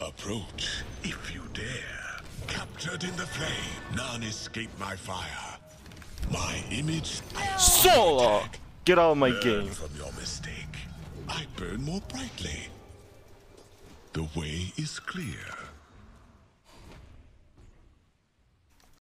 Approach, if you dare. Captured in the flame, none escape my fire. My image... Solo! Get out of my game. From your mistake, I burn more brightly. The way is clear.